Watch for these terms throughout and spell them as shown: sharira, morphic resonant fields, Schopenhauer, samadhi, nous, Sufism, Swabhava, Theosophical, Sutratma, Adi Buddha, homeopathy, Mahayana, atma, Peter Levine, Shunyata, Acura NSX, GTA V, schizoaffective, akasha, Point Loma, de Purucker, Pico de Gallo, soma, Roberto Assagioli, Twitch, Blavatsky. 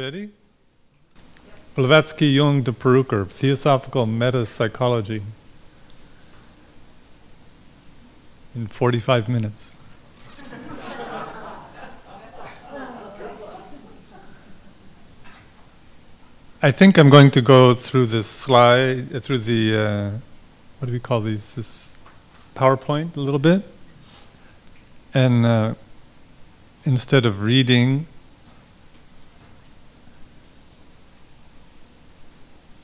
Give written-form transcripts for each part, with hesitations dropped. ready? Blavatsky, Jung, de Purucker, Theosophical, Metapsychology. In 45 minutes. I think I'm going to go through this slide, through the, what do we call these, this PowerPoint a little bit. And instead of reading,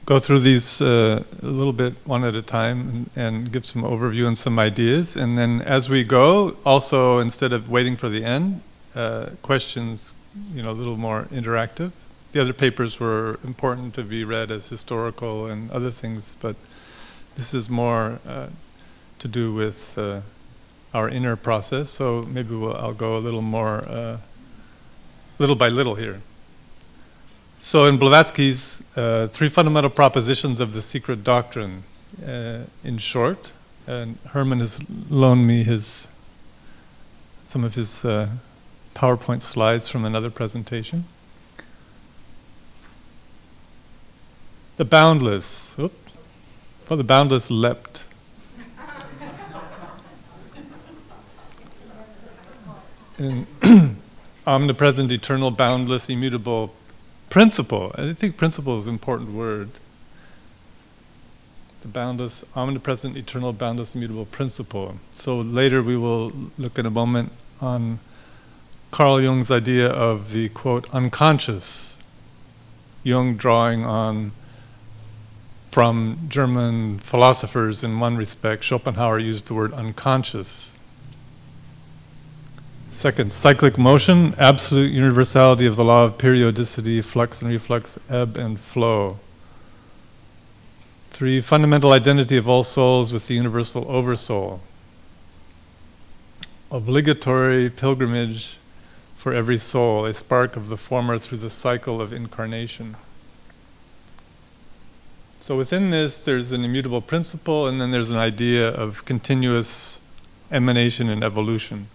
go through these a little bit one at a time and give some overview and some ideas. And then as we go, also instead of waiting for the end, questions, you know, a little more interactive. The other papers were important to be read as historical and other things, but this is more to do with our inner process. So maybe I'll go a little more, little by little here. So in Blavatsky's three fundamental propositions of the secret doctrine, in short, and Herman has loaned me his, some of his PowerPoint slides from another presentation. The boundless, oops, well, the boundless leapt. Omnipresent, eternal, boundless, immutable, principle. I think principle is an important word. The boundless, omnipresent, eternal, boundless, immutable principle. So later we will look in a moment on Carl Jung's idea of the, quote, unconscious. Jung drawing on from German philosophers in one respect. Schopenhauer used the word unconscious. Second, cyclic motion, absolute universality of the law of periodicity, flux and reflux, ebb and flow. Three, fundamental identity of all souls with the universal oversoul. Obligatory pilgrimage for every soul, a spark of the former through the cycle of incarnation. So within this, there's an immutable principle, and then there's an idea of continuous emanation and evolution.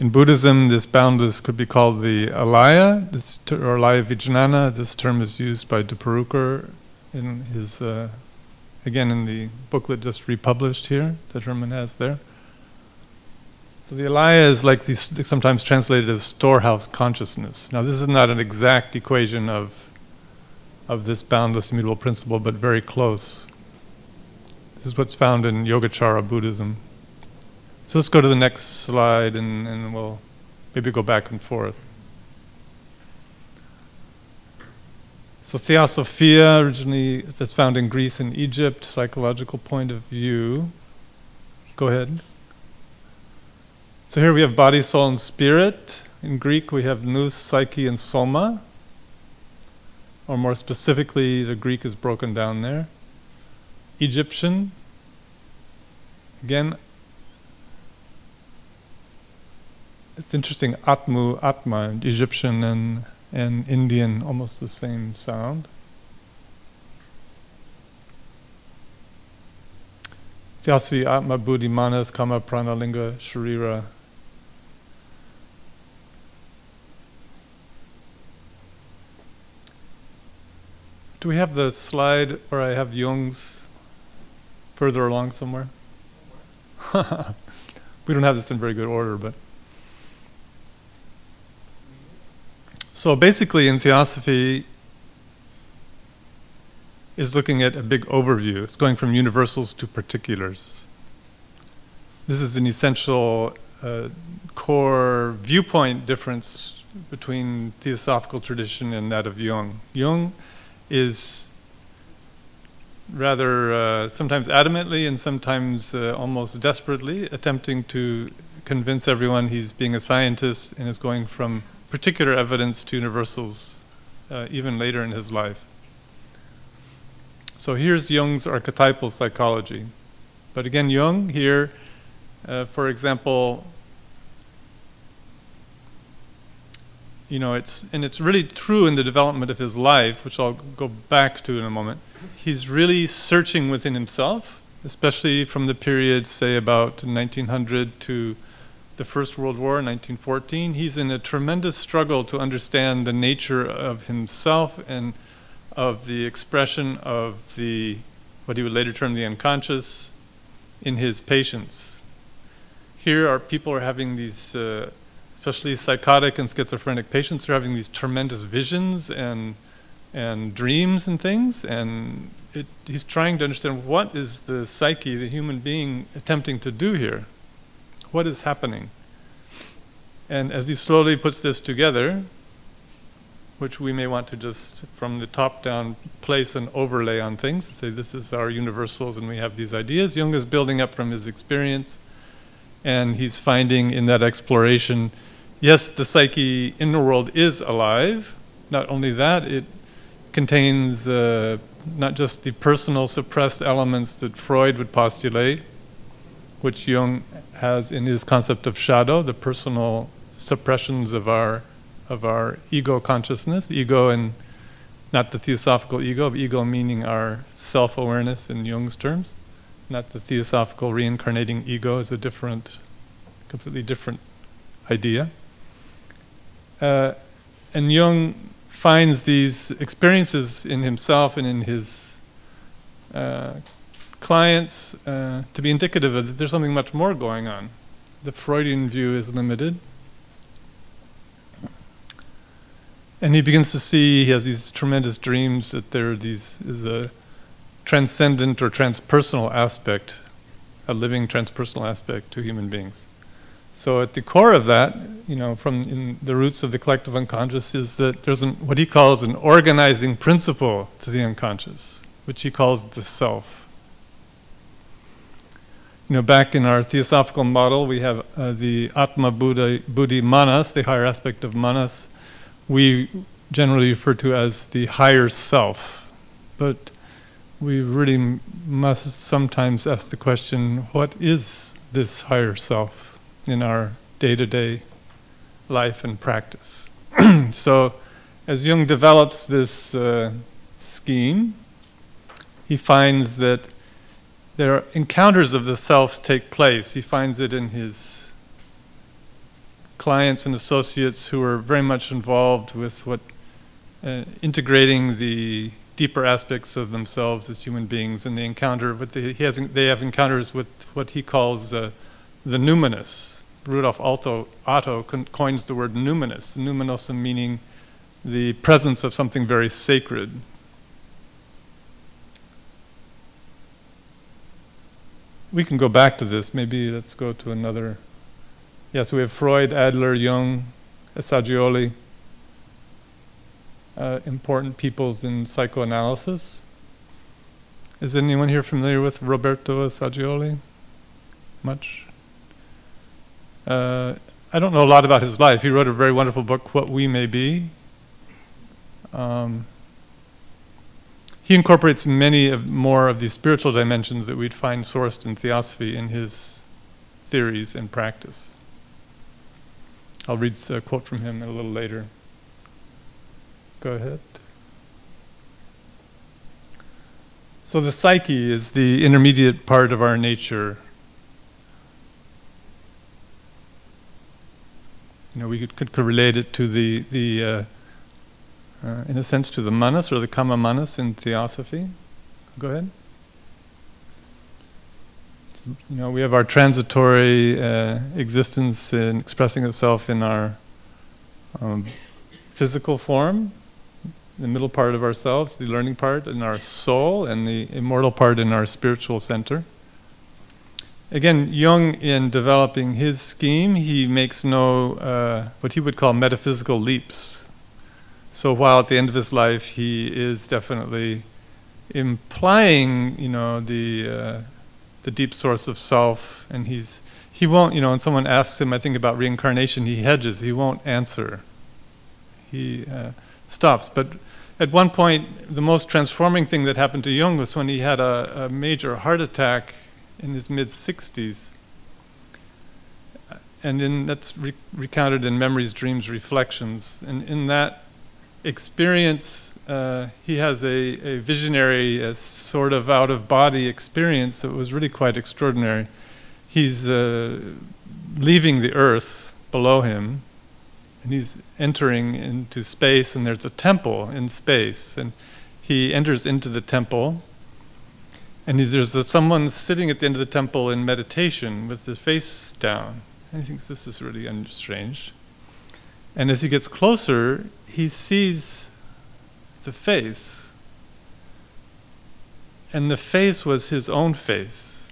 In Buddhism, this boundless could be called the Alaya, or Alaya Vijnana. This term is used by de Purucker in his, again, in the booklet just republished here that Herman has there. So the Alaya is like these, sometimes translated as storehouse consciousness. Now, this is not an exact equation of this boundless immutable principle, but very close. This is what's found in Yogacara Buddhism. So let's go to the next slide, and we'll maybe go back and forth. So Theosophia, originally that's found in Greece and Egypt, psychological point of view. Go ahead. So here we have body, soul, and spirit. In Greek we have nous, psyche, and soma. Or more specifically, the Greek is broken down there. Egyptian, again, it's interesting, atmu, atma, Egyptian and Indian, almost the same sound. Theosophy, atma, buddhi, manas, kama, prana, linga, sharira. Do we have the slide where I have Jung's further along somewhere? We don't have this in very good order, but. So basically in Theosophy is looking at a big overview. It's going from universals to particulars. This is an essential core viewpoint difference between Theosophical tradition and that of Jung. Jung is rather sometimes adamantly and sometimes almost desperately attempting to convince everyone he's being a scientist and is going from particular evidence to universals even later in his life. So here's Jung's archetypal psychology. But again, Jung here, for example, you know, it's really true in the development of his life, which I'll go back to in a moment. He's really searching within himself, especially from the period, say, about 1900 to the First World War, 1914. He's in a tremendous struggle to understand the nature of himself and of the expression of the, what he would later term the unconscious, in his patients. Here our people are having these, especially psychotic and schizophrenic patients are having these tremendous visions and dreams and things, and he's trying to understand what is the psyche, the human being, attempting to do here. What is happening? And as he slowly puts this together, which we may want to just from the top down place an overlay on things and say this is our universals and we have these ideas. Jung is building up from his experience, and he's finding in that exploration, yes, the psyche inner world is alive. Not only that, it contains not just the personal suppressed elements that Freud would postulate, which Jung has in his concept of shadow, the personal suppressions of our ego consciousness, ego and not the theosophical ego, but ego meaning our self-awareness in Jung's terms, not the theosophical reincarnating ego is a different, completely different idea. And Jung finds these experiences in himself and in his clients to be indicative of that there's something much more going on. The Freudian view is limited. And he begins to see, he has these tremendous dreams that there are these, is a transcendent or transpersonal aspect, a living transpersonal aspect to human beings. So at the core of that, you know, from in the roots of the collective unconscious is that there's what he calls an organizing principle to the unconscious, which he calls the self. You know, back in our theosophical model, we have the atma, buddhi, manas, the higher aspect of manas, we generally refer to as the higher self. But we really must sometimes ask the question, what is this higher self in our day-to-day life and practice? So as Jung develops this scheme, he finds that there are encounters of the self take place. He finds it in his clients and associates who are very much involved with what integrating the deeper aspects of themselves as human beings, and they encounter what they have encounters with what he calls the numinous. Rudolf Otto coins the word numinous. Numinous meaning the presence of something very sacred. We can go back to this. Maybe let's go to another. Yeah, so we have Freud, Adler, Jung, Assagioli, important peoples in psychoanalysis. Is anyone here familiar with Roberto Assagioli? Much? I don't know a lot about his life. He wrote a very wonderful book, What We May Be. He incorporates many more of these spiritual dimensions that we'd find sourced in Theosophy in his theories and practice. I'll read a quote from him a little later. Go ahead. So the psyche is the intermediate part of our nature. You know, we could relate it to the in a sense, to the manas or the Kama Manas in Theosophy. Go ahead. You know, we have our transitory existence in expressing itself in our physical form, the middle part of ourselves, the learning part in our soul, and the immortal part in our spiritual center. Again, Jung, in developing his scheme, he makes no, what he would call metaphysical leaps. So while at the end of his life, he is definitely implying, you know, the deep source of self, and he won't, you know, when someone asks him, I think, about reincarnation, he hedges, he won't answer. He stops. But at one point, the most transforming thing that happened to Jung was when he had a major heart attack in his mid-60s. And that's recounted in Memories, Dreams, Reflections. And in that experience, he has a visionary, a sort of out-of-body experience that was really quite extraordinary. He's leaving the earth below him, and he's entering into space, and there's a temple in space, and he enters into the temple, and there's someone sitting at the end of the temple in meditation with his face down, and he thinks this is really strange. And as he gets closer, he sees the face, and the face was his own face,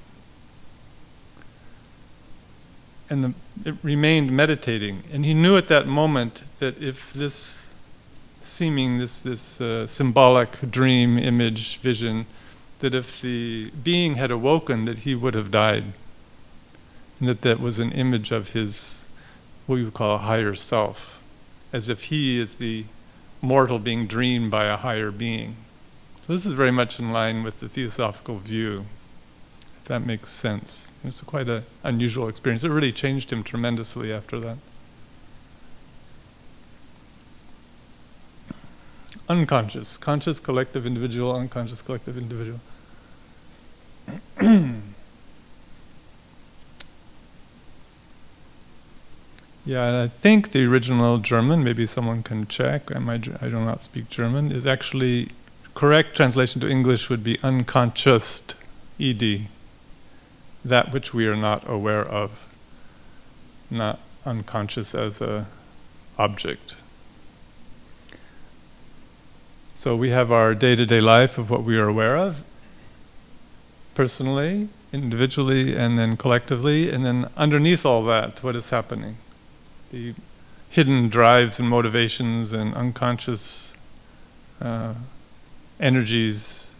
and it remained meditating. And he knew at that moment that if this seeming, this symbolic dream, image, vision, that if the being had awoken, that he would have died, and that that was an image of his, what you would call a higher self, as if he is the mortal being dreamed by a higher being. So this is very much in line with the Theosophical view, if that makes sense. It's quite an unusual experience. It really changed him tremendously after that. Unconscious, conscious, collective, individual, unconscious, collective, individual. Yeah, and I think the original German, maybe someone can check, I do not speak German, is actually, correct translation to English would be unconscious, ed, that which we are not aware of, not unconscious as a object. So we have our day-to-day life of what we are aware of, personally, individually, and then collectively, and then underneath all that, what is happening? The hidden drives and motivations and unconscious energies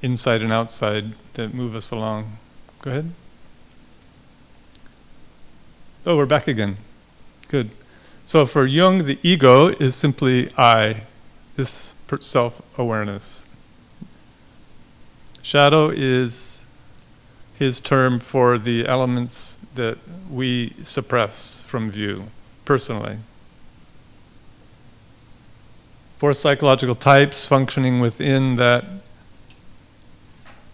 inside and outside that move us along. Go ahead. Oh, we're back again. Good. So for Jung, the ego is simply I, this self-awareness. Shadow is his term for the elements that we suppress from view, personally. Four psychological types functioning within that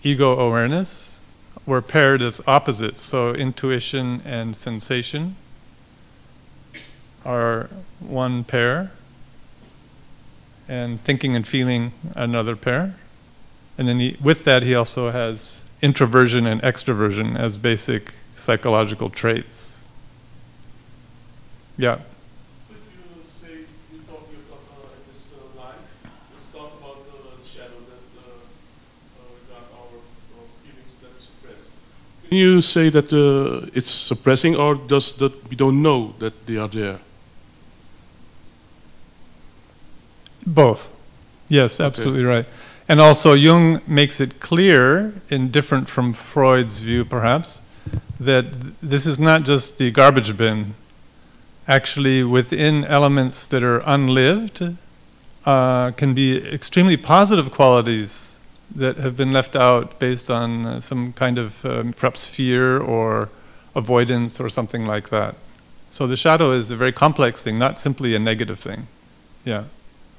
ego awareness were paired as opposites, so intuition and sensation are one pair, and thinking and feeling another pair. And then with that he also has introversion and extroversion as basic psychological traits. Yeah. Could you say, you talked in this line, let's talk about the shadow that got our feelings that suppress. Can you say that it's suppressing, or does that we don't know that they are there? Both. Yes, absolutely right. And also Jung makes it clear, in different from Freud's view perhaps, that this is not just the garbage bin. Actually, within elements that are unlived can be extremely positive qualities that have been left out based on some kind of perhaps fear or avoidance or something like that. So the shadow is a very complex thing, not simply a negative thing. Yeah,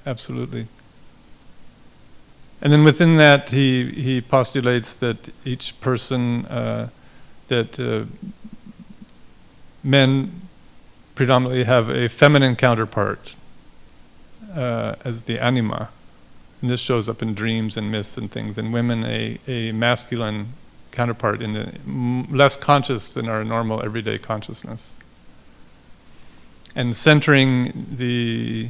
absolutely. And then within that, he postulates that each person, that men predominantly have a feminine counterpart as the anima. And this shows up in dreams and myths and things, and women a masculine counterpart, in the less conscious than our normal everyday consciousness. And centering the, you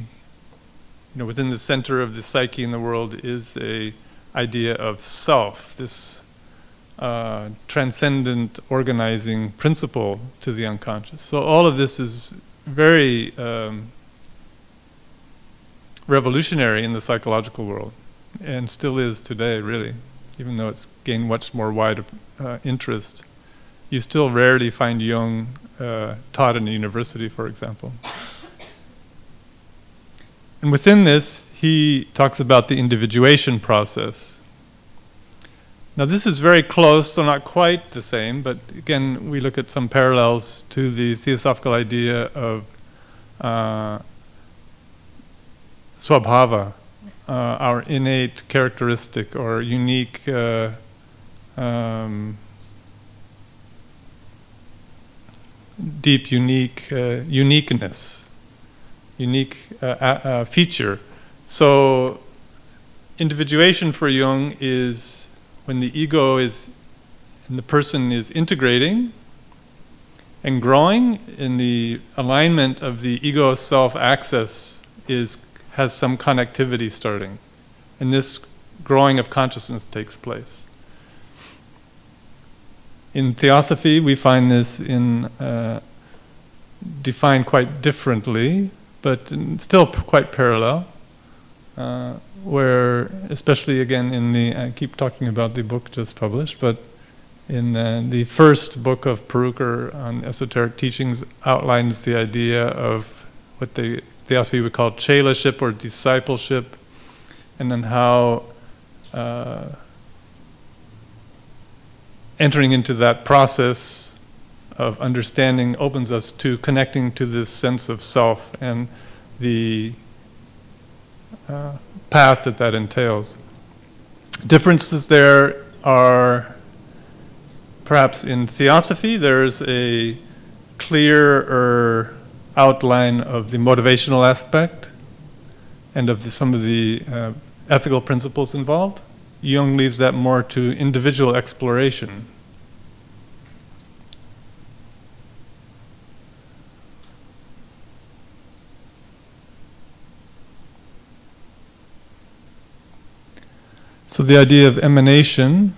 know, within the center of the psyche in the world is a idea of self, this transcendent organizing principle to the unconscious. So all of this is very revolutionary in the psychological world, and still is today, really, even though it's gained much more wide interest. You still rarely find Jung taught in a university, for example. And within this, he talks about the individuation process. Now this is very close, so not quite the same, but again, we look at some parallels to the Theosophical idea of Swabhava, our innate characteristic or unique deep, unique unique feature. So individuation for Jung is when the ego is, and the person is integrating and growing, in the alignment of the ego self axis has some connectivity starting, and this growing of consciousness takes place. In Theosophy, we find this in defined quite differently, but still quite parallel, where, especially again in the, I keep talking about the book just published, but in the first book of Purucker on esoteric teachings outlines the idea of what the Theosophy would call chelaship or discipleship, and then how entering into that process of understanding opens us to connecting to this sense of self and the path that that entails. Differences there are perhaps in Theosophy there's a clearer outline of the motivational aspect and of the, some of the ethical principles involved. Jung leaves that more to individual exploration. So the idea of emanation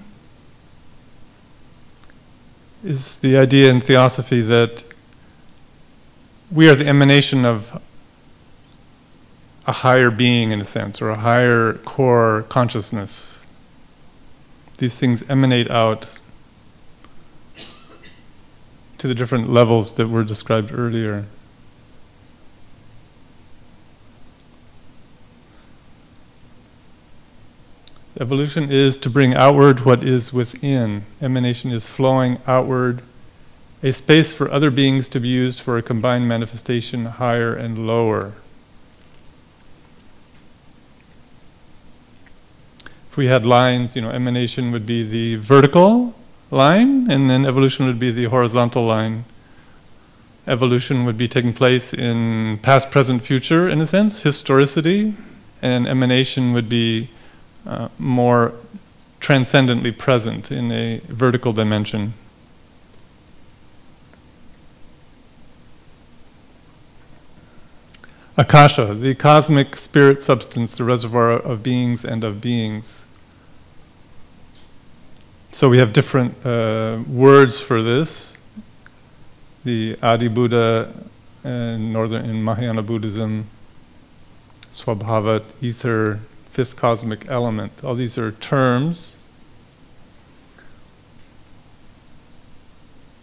is the idea in Theosophy that we are the emanation of a higher being, in a sense, or a higher core consciousness. These things emanate out to the different levels that were described earlier. Evolution is to bring outward what is within. Emanation is flowing outward, a space for other beings to be used for a combined manifestation, higher and lower. If we had lines, you know, emanation would be the vertical line, and then evolution would be the horizontal line. Evolution would be taking place in past, present, future, in a sense, historicity, and emanation would be more transcendently present in a vertical dimension. Akasha, the cosmic spirit substance, the reservoir of beings and of beings. So we have different words for this. The Adi Buddha and Northern and Mahayana Buddhism, Swabhava, ether, fifth cosmic element. All these are terms.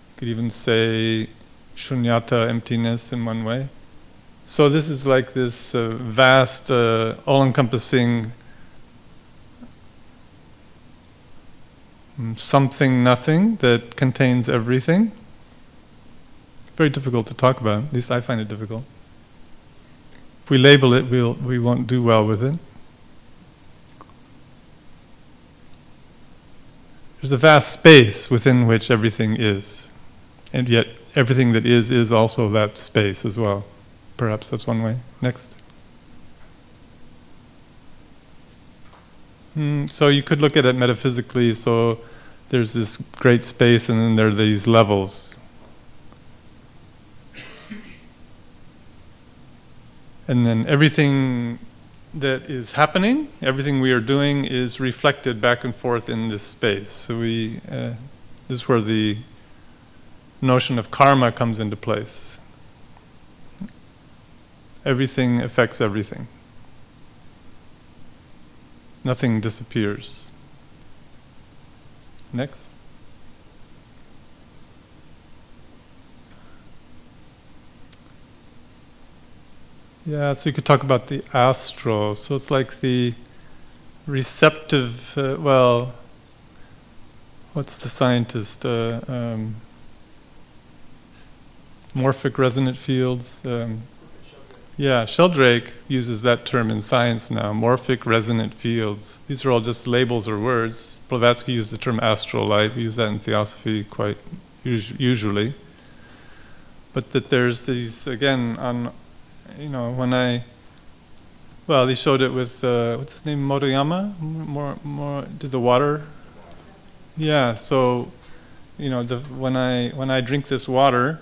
You could even say shunyata, emptiness, in one way. So this is like this vast, all-encompassing something, nothing, that contains everything. Very difficult to talk about, at least I find it difficult. If we label it, we won't do well with it. There's a vast space within which everything is, and yet everything that is also that space as well. Perhaps that's one way. Next. So you could look at it metaphysically, so there's this great space and then there are these levels. And then everything that is happening, everything we are doing is reflected back and forth in this space. So we, this is where the notion of karma comes into place. Everything affects everything. Nothing disappears. Next. Yeah, so you could talk about the astral. So it's like the receptive, well, what's the scientist? Morphic resonant fields. Yeah, Sheldrake uses that term in science now, morphic resonant fields. These are all just labels or words. Blavatsky used the term astral light. We use that in Theosophy quite usually. But that there's these, again, on, you know, when I, well, he showed it with, what's his name, Moriyama? Did the water? Yeah, so, you know, the, when I drink this water,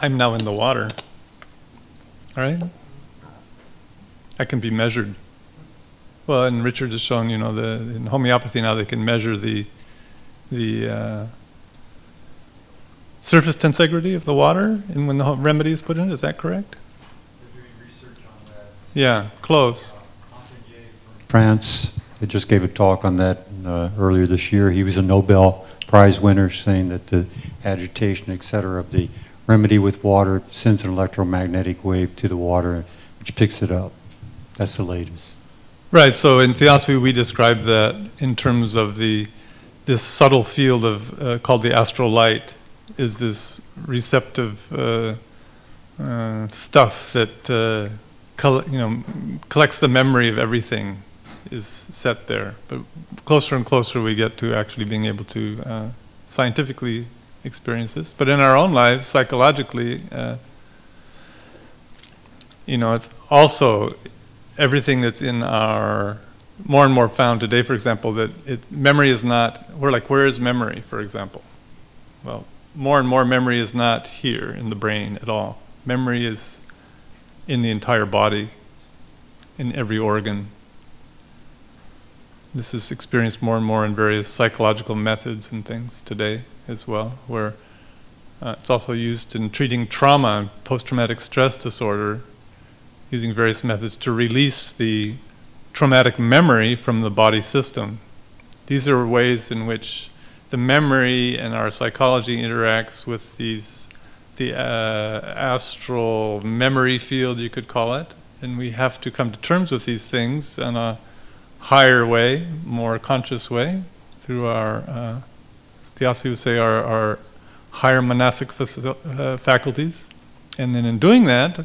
I'm now in the water, all right? I can be measured. Well, and Richard has shown, you know, in homeopathy now they can measure the surface tensegrity of the water, and when the remedy is put in, is that correct? They're doing research on that. Yeah, close. France, they just gave a talk on that earlier this year. He was a Nobel Prize winner, saying that the agitation, et cetera, of the remedy with water sends an electromagnetic wave to the water, which picks it up. That's the latest. Right, so in Theosophy we describe that in terms of this subtle field of called the astral light. Is this receptive stuff that collects the memory of everything is set there. But closer and closer we get to actually being able to scientifically experience this. But in our own lives, psychologically, you know, it's also everything that's in our, more and more found today, for example, that memory is not, we're like, where is memory, for example? Well, more and more memory is not here in the brain at all. Memory is in the entire body, in every organ. This is experienced more and more in various psychological methods and things today as well, where it's also used in treating trauma and post-traumatic stress disorder, using various methods to release the traumatic memory from the body system. These are ways in which the memory and our psychology interacts with the astral memory field, you could call it, and we have to come to terms with these things in a higher way, more conscious way, through our, Theosophy would say, our higher monastic faculties. And then in doing that,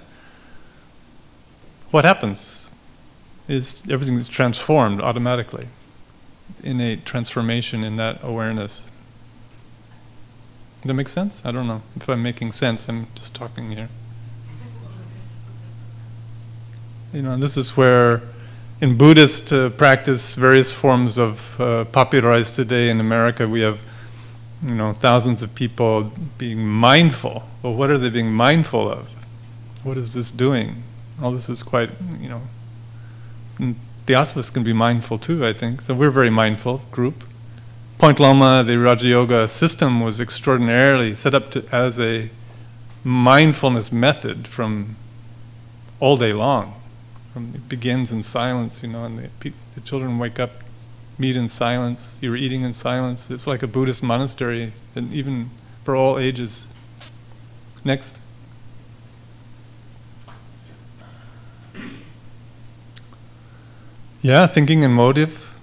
what happens is everything is transformed automatically. Innate transformation in that awareness. Does that make sense? I don't know if I'm making sense. I'm just talking here. You know, and this is where, in Buddhist practice, various forms of popularized today in America, we have, you know, thousands of people being mindful. Well, what are they being mindful of? What is this doing? All this is quite, you know. Theosophists can be mindful too, I think. So we're a very mindful group. Point Loma, the Raja Yoga system, was extraordinarily set up as a mindfulness method from all day long. It begins in silence, you know, and the children wake up, meet in silence, you're eating in silence. It's like a Buddhist monastery, and even for all ages. Next. Yeah, thinking and motive,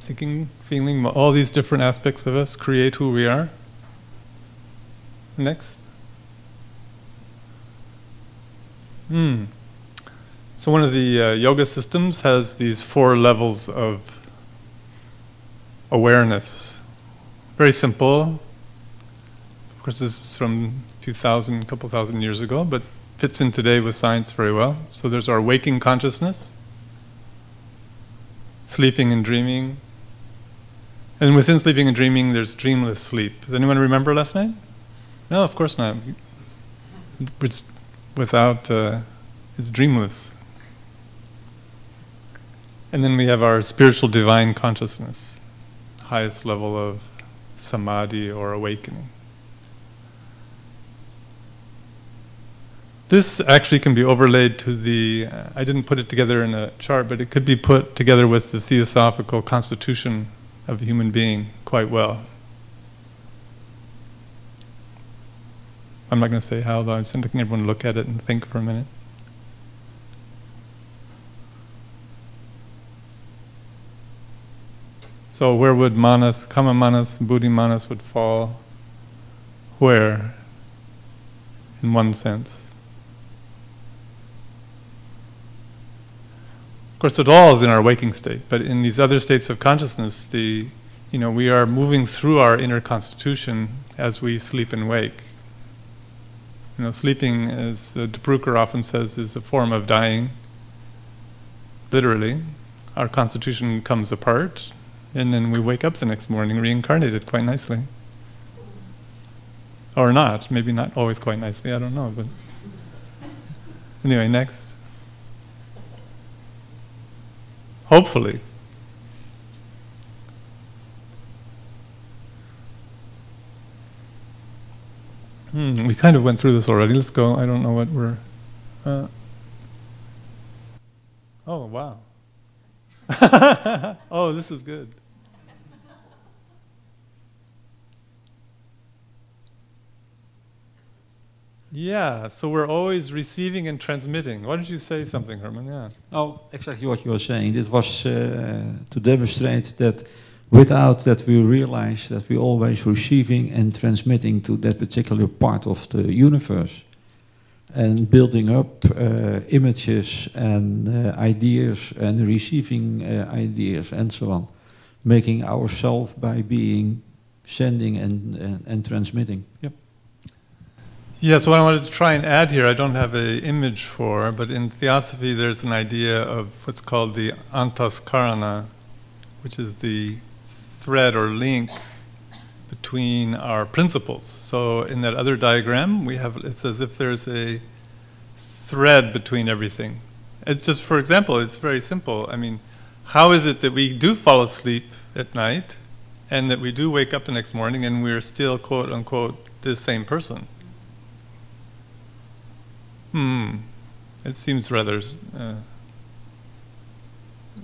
thinking, feeling, all these different aspects of us create who we are. Next. So one of the yoga systems has these 4 levels of awareness. Very simple. Of course, this is from a couple thousand years ago, but fits in today with science very well. So there's our waking consciousness. Sleeping and dreaming. And within sleeping and dreaming, there's dreamless sleep. Does anyone remember last night? No, of course not. It's without, it's dreamless. And then we have our spiritual divine consciousness, highest level of samadhi or awakening. This actually can be overlaid to the, I didn't put it together in a chart, but it could be put together with the theosophical constitution of a human being quite well. I'm not going to say how, though. I'm just letting everyone look at it and think for a minute. So where would manas, kama manas, buddhi manas would fall? Where? In one sense. Of course, it all is in our waking state, but in these other states of consciousness, the you know, we are moving through our inner constitution as we sleep and wake. You know, sleeping, as de Purucker often says, is a form of dying. Literally, our constitution comes apart, and then we wake up the next morning reincarnated quite nicely. Or not, maybe not always quite nicely, I don't know, but anyway, next. Hopefully. We kind of went through this already, let's go, I don't know what we're... Oh, wow. Oh, this is good. Yeah, so we're always receiving and transmitting. Why don't you say something, Herman? Yeah. Oh, exactly what you were saying. This was to demonstrate that without that we realize that we're always receiving and transmitting to that particular part of the universe. And building up images and ideas and receiving ideas and so on. Making ourselves by being sending and transmitting. Yep. Yeah, so what I wanted to try and add here, I don't have an image for, but in Theosophy there's an idea of what's called the antahkarana, which is the thread or link between our principles. So in that other diagram, we have, it's as if there's a thread between everything. It's just, for example, it's very simple. I mean, how is it that we do fall asleep at night and that we do wake up the next morning and we're still, quote unquote, the same person? It seems rather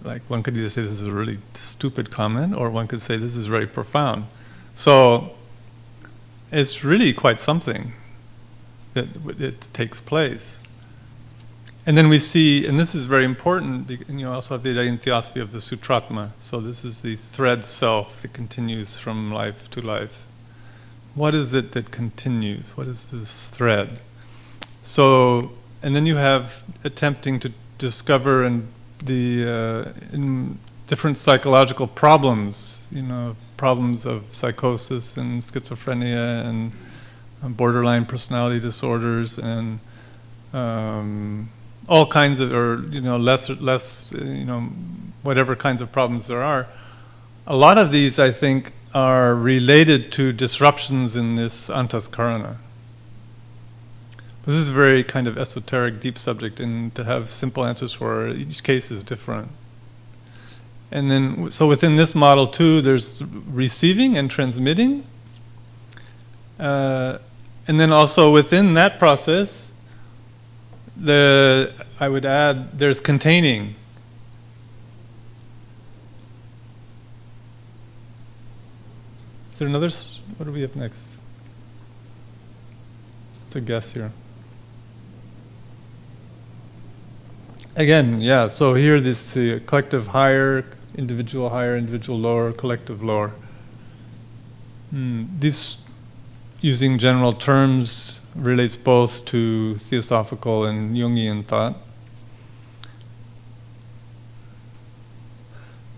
like one could either say this is a really stupid comment, or one could say this is very profound. So it's really quite something that it takes place. And then we see, and this is very important, and you also have the idea in Theosophy of the sutratma. So this is the thread self that continues from life to life. What is it that continues? What is this thread? So, and then you have attempting to discover and the different psychological problems, you know, problems of psychosis and schizophrenia and borderline personality disorders and all kinds of, or you know, less, you know, whatever kinds of problems there are. A lot of these, I think, are related to disruptions in this antahkarana. This is a very kind of esoteric, deep subject, and to have simple answers for each case is different. And then, so within this model too, there's receiving and transmitting. And then also within that process, I would add, there's containing. Is there another, what do we have next? A guess here again. Yeah, so here this collective higher, individual lower, collective lower, these, using general terms, relates both to Theosophical and Jungian thought.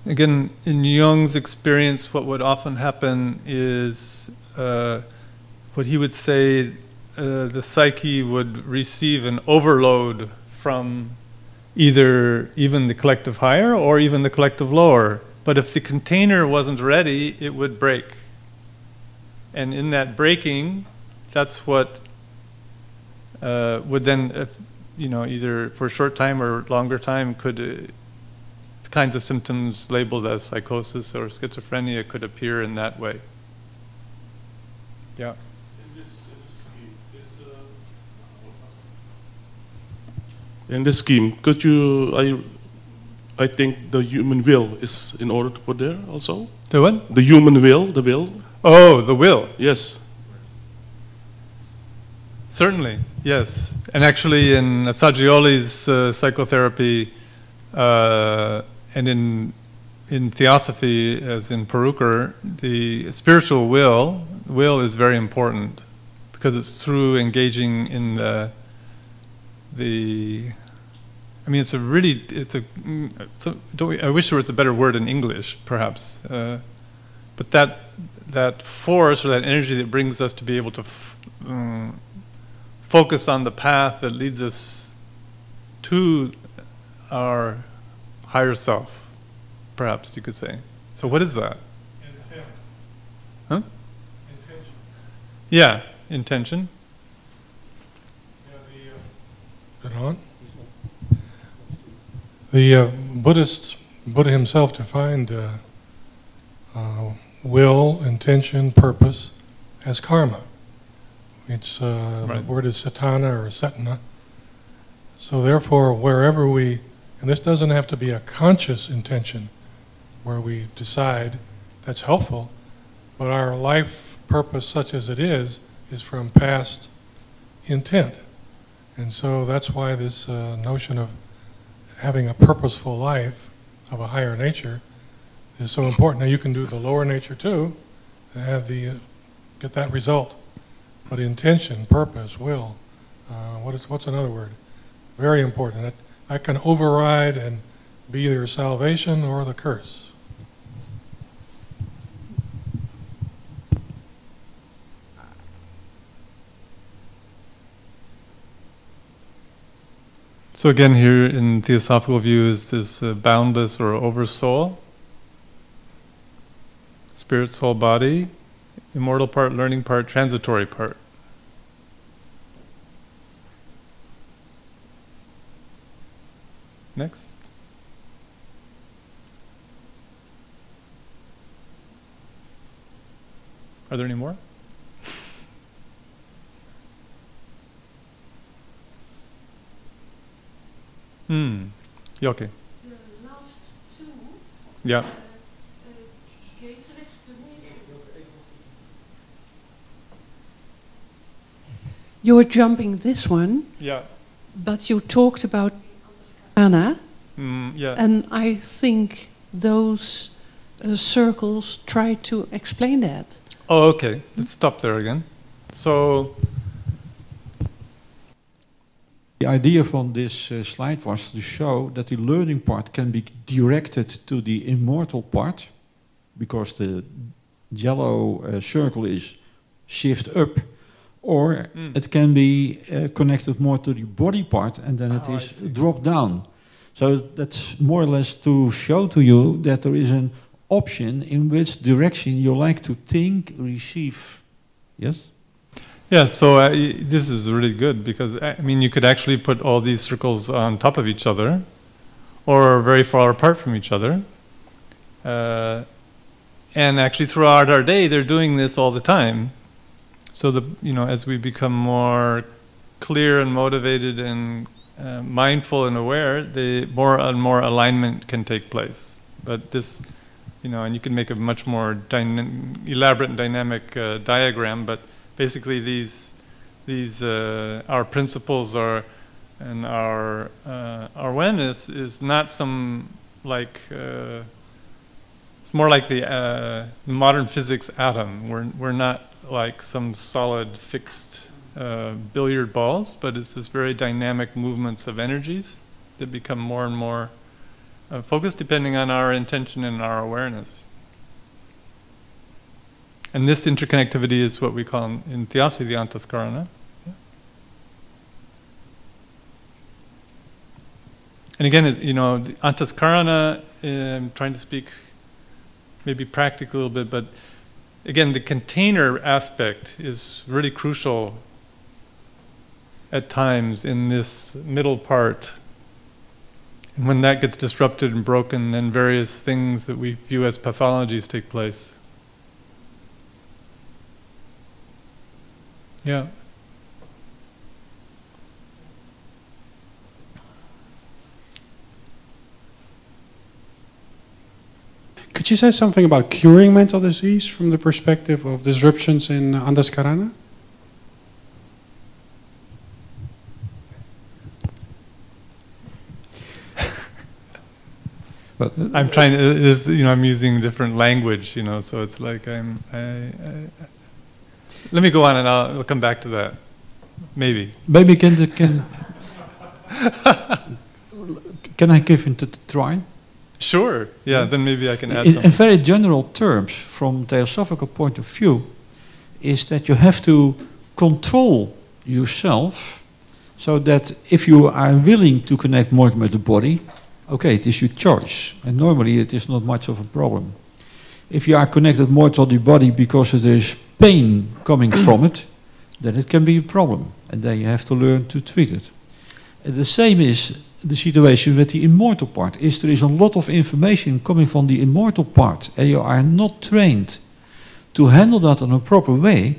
Again, in Jung's experience, what would often happen is what he would say, the psyche would receive an overload from either even the collective higher or even the collective lower. But if the container wasn't ready, it would break. And in that breaking, that's what would then, you know, either for a short time or longer time, could the kinds of symptoms labeled as psychosis or schizophrenia could appear in that way. Yeah. In this scheme, could you, I think the human will is in order to put there also? The what? The human will, the will. Oh, the will. Yes. Certainly, yes. And actually in Assagioli's psychotherapy and in Theosophy, as in Purucker, the spiritual will is very important, because it's through engaging in I mean, it's a really, I wish there was a better word in English, perhaps. But that force or that energy that brings us to be able to focus on the path that leads us to our higher self, perhaps you could say. So what is that? Intent. Huh? Intention. Yeah, intention. Is it on? The Buddha himself defined will, intention, purpose as karma. It's right. The word is satana or satana. So therefore, wherever we, and this doesn't have to be a conscious intention where we decide that's helpful, but our life purpose such as it is from past intent. And so that's why this notion of having a purposeful life of a higher nature is so important. Now you can do the lower nature too, and have the get that result. But intention, purpose, will, what's another word? Very important. That can override and be either salvation or the curse. So again, here in Theosophical view is this boundless or oversoul, spirit, soul, body, immortal part, learning part, transitory part. Next. Are there any more? You okay? The last two. Yeah. Gave an explanation. You were jumping this one. Yeah. But you talked about Anna. Yeah. And I think those circles try to explain that. Oh, okay. Let's stop there again. So. The idea from this slide was to show that the learning part can be directed to the immortal part, because the yellow circle is shift up, or it can be connected more to the body part, and then it is drop down. So that's more or less to show to you that there is an option in which direction you like to think, receive. Yes? Yeah, so this is really good because, I mean, you could actually put all these circles on top of each other or very far apart from each other. And actually throughout our day, they're doing this all the time. So, you know, as we become more clear and motivated and mindful and aware, the more and more alignment can take place. But this, you know, and you can make a much more elaborate and dynamic diagram, but basically, our principles are, and our awareness is not some like it's more like the modern physics atom. We're not like some solid fixed billiard balls, but it's this very dynamic movements of energies that become more and more focused, depending on our intention and our awareness. And this interconnectivity is what we call in Theosophy the antahkarana. Yeah. And again, you know, the antahkarana, I'm trying to speak maybe practically a little bit, but again, the container aspect is really crucial at times in this middle part. And when that gets disrupted and broken, then various things that we view as pathologies take place. Yeah. Could you say something about curing mental disease from the perspective of disruptions in antahkarana? But I'm trying to, you know, I'm using different language, you know, so it's like let me go on, and I'll come back to that. Maybe. Maybe can I give it a try? Sure, yeah, then maybe I can add something. In very general terms, from Theosophical point of view, is that you have to control yourself so that if you are willing to connect more with the body, okay, it is your choice. And normally it is not much of a problem. If you are connected more to the body because there is pain coming from it, then it can be a problem. And then you have to learn to treat it. And the same is the situation with the immortal part. Is there is a lot of information coming from the immortal part and you are not trained to handle that in a proper way,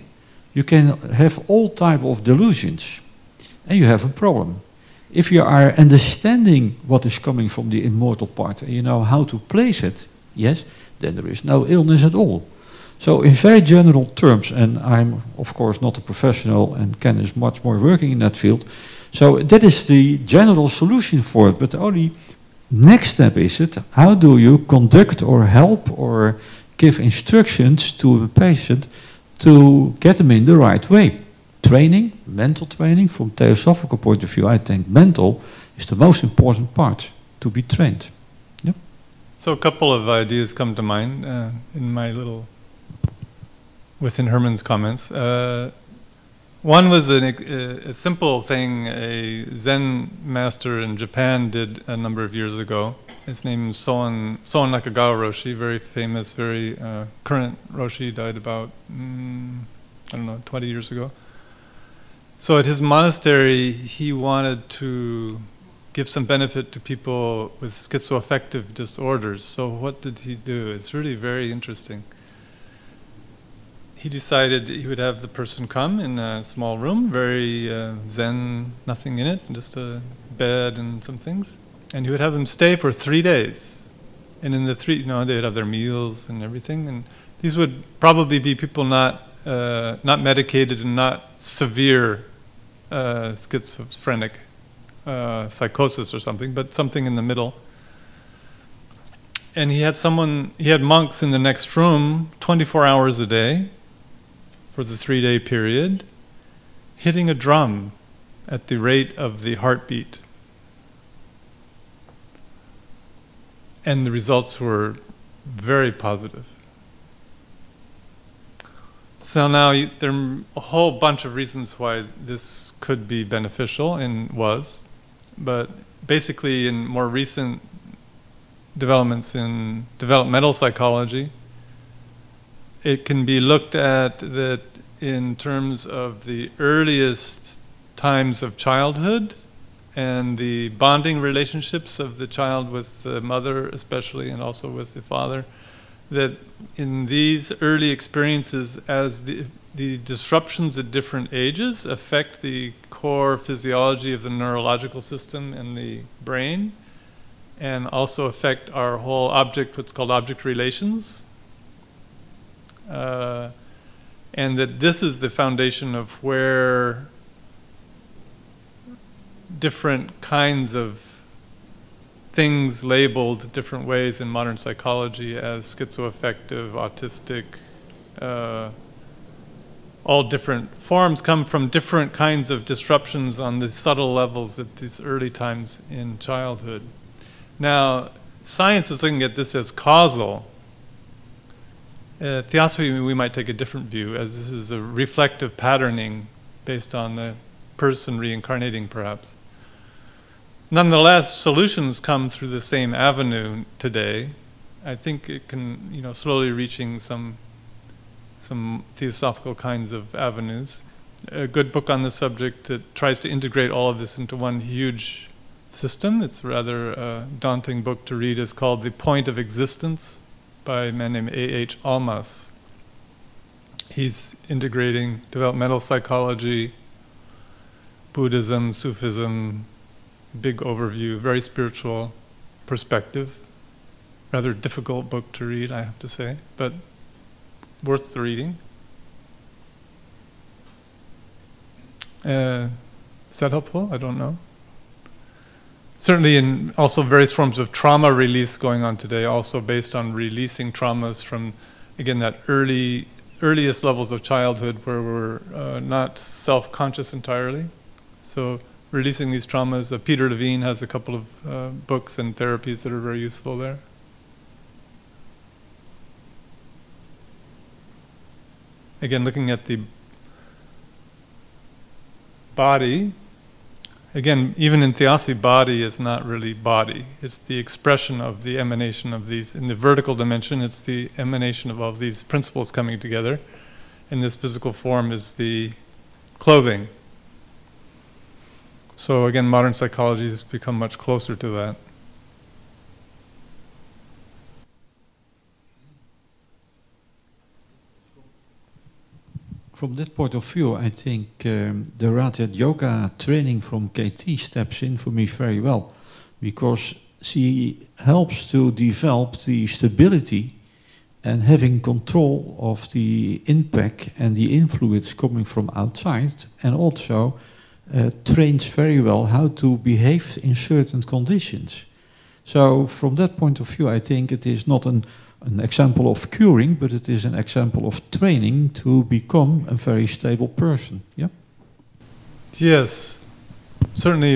you can have all type of delusions and you have a problem. If you are understanding what is coming from the immortal part and you know how to place it, yes, then there is no illness at all. So in very general terms, and I'm of course not a professional and Ken is much more working in that field, so that is the general solution for it, but the only next step is it, how do you conduct or help or give instructions to a patient to get them in the right way? Training, mental training, from Theosophical point of view, I think mental is the most important part to be trained. Yep. So a couple of ideas come to mind in my little, within Herman's comments. One was a simple thing a Zen master in Japan did a number of years ago. His name is Soen Nakagawa Roshi, very famous, very current Roshi, died about, I don't know, 20 years ago. So at his monastery, he wanted to give some benefit to people with schizoaffective disorders. So what did he do? It's really very interesting. He decided he would have the person come in a small room, very zen, nothing in it, just a bed and some things. And he would have them stay for 3 days. And in the three, you know, they would have their meals and everything. And these would probably be people not medicated and not severe schizophrenic psychosis or something, but something in the middle. And he had someone, he had monks in the next room 24 hours a day, for the 3-day period, hitting a drum at the rate of the heartbeat. And the results were very positive. So now there are a whole bunch of reasons why this could be beneficial and was, but basically in more recent developments in developmental psychology, it can be looked at that in terms of the earliest times of childhood and the bonding relationships of the child with the mother especially and also with the father, that in these early experiences as the disruptions at different ages affect the core physiology of the neurological system and the brain and also affect our whole object, what's called object relations. And that this is the foundation of where different kinds of things labeled different ways in modern psychology as schizoaffective, autistic, all different forms come from different kinds of disruptions on the subtle levels at these early times in childhood. Now, science is looking at this as causal. Theosophy, we might take a different view, as this is a reflective patterning based on the person reincarnating, perhaps. Nonetheless, solutions come through the same avenue today. I think it can, you know, slowly reaching some theosophical kinds of avenues. A good book on the subject that tries to integrate all of this into one huge system. It's rather a daunting book to read. It's called The Point of Existence, by a man named A.H. Almas. He's integrating developmental psychology, Buddhism, Sufism, big overview, very spiritual perspective. Rather difficult book to read, I have to say, but worth the reading. Is that helpful? I don't know. Certainly, in also various forms of trauma release going on today, also based on releasing traumas from, again, that earliest levels of childhood where we're not self-conscious entirely. So releasing these traumas, Peter Levine has a couple of books and therapies that are very useful there. Again, looking at the body, again, even in Theosophy, body is not really body. It's the expression of the emanation of these. In the vertical dimension, it's the emanation of all these principles coming together. And this physical form is the clothing. So again, modern psychology has become much closer to that. From that point of view, I think the Raja Yoga training from KT steps in for me very well, because she helps to develop the stability and having control of the impact and the influence coming from outside, and also trains very well how to behave in certain conditions. So from that point of view, I think it is not an example of curing, but it is an example of training to become a very stable person. Yeah. Yes, certainly.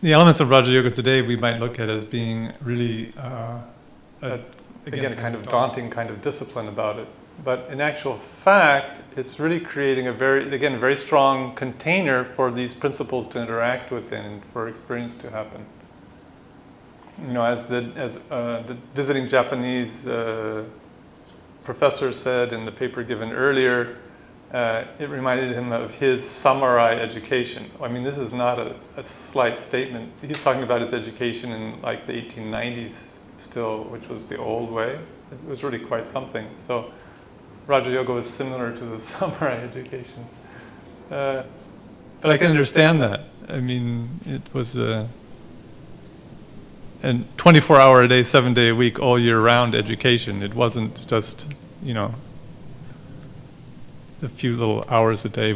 The elements of Raja Yoga today we might look at as being really, again, a kind of daunting kind of discipline about it. But in actual fact, it's really creating a very strong container for these principles to interact within and for experience to happen. You know, as the visiting Japanese professor said in the paper given earlier, it reminded him of his samurai education. I mean, this is not a slight statement. He's talking about his education in like the 1890s still, which was the old way. It was really quite something. So Raja Yoga was similar to the samurai education. But I can understand that. I mean, it was and 24-hour a day, 7 day a week, all year round education. It wasn't just, you know, a few little hours a day.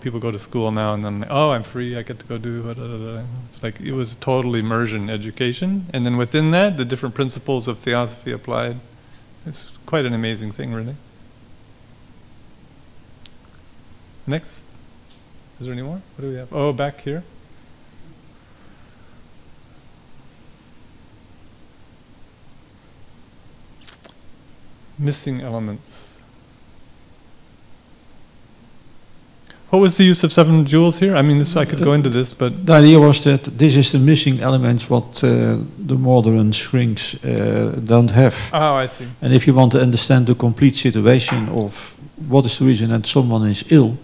People go to school now and then, oh, I'm free, I get to go do blah, blah, blah. It's like it was total immersion education. And then within that, the different principles of Theosophy applied. It's quite an amazing thing, really. Next. Is there any more? What do we have? Oh, back here. Missing elements. What was the use of 7 jewels here? I mean, this, I could go into this, but... The idea was that this is the missing elements what the modern shrinks don't have. Oh, I see. And if you want to understand the complete situation of what is the reason that someone is ill,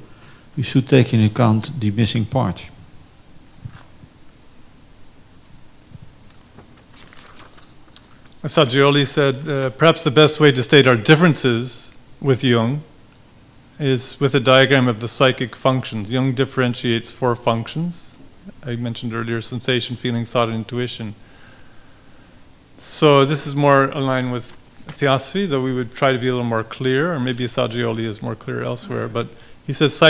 you should take into account the missing parts. Assagioli said, perhaps the best way to state our differences with Jung is with a diagram of the psychic functions. Jung differentiates 4 functions. I mentioned earlier, sensation, feeling, thought, and intuition. So this is more aligned with Theosophy, though we would try to be a little more clear, or maybe Assagioli is more clear elsewhere. But he says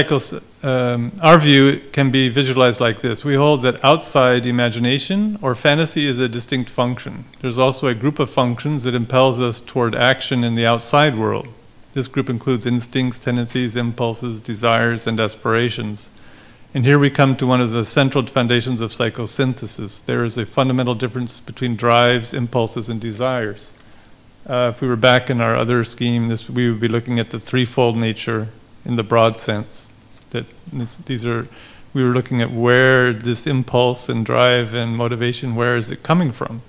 our view can be visualized like this. We hold that outside imagination or fantasy is a distinct function. There's also a group of functions that impels us toward action in the outside world. This group includes instincts, tendencies, impulses, desires, and aspirations. And here we come to one of the central foundations of psychosynthesis. There is a fundamental difference between drives, impulses, and desires. If we were back in our other scheme, we would be looking at the threefold nature in the broad sense, that we were looking at where this impulse and drive and motivation, where is it coming from?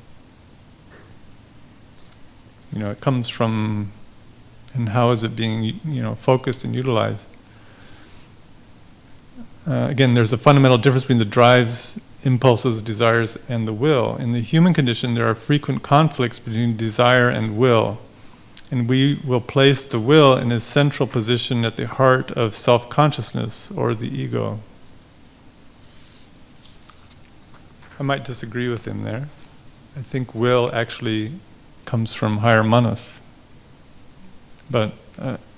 You know, it comes from, and how is it being, you know, focused and utilized? Again, there's a fundamental difference between the drives, impulses, desires, and the will. In the human condition, there are frequent conflicts between desire and will. And we will place the will in a central position at the heart of self-consciousness or the ego. I might disagree with him there. I think will actually comes from higher manas. But